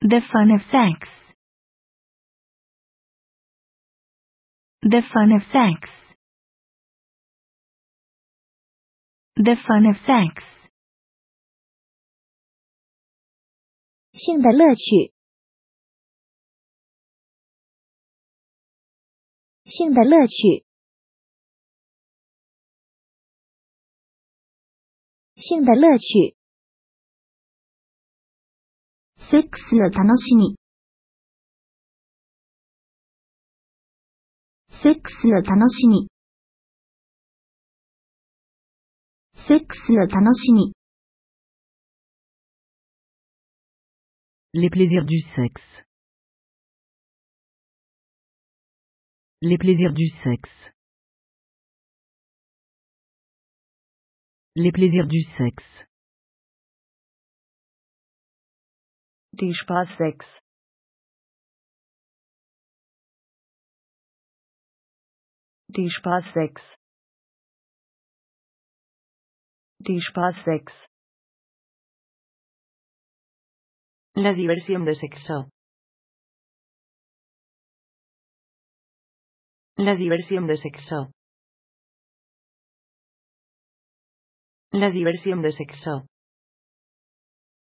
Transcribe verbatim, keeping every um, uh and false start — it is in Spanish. The fun of sex. The fun of sex. The fun of sex. 性的乐趣。性的乐趣。性的乐趣。セックスの楽しみ。セックスの楽しみ。セックスの楽しみ。Les plaisirs du sexe. Les plaisirs du sexe. Les plaisirs du sexe. Der Spaßsex. Der Spaßsex. Der Spaßsex. La diversión de sexo. La diversión de sexo. La diversión de sexo.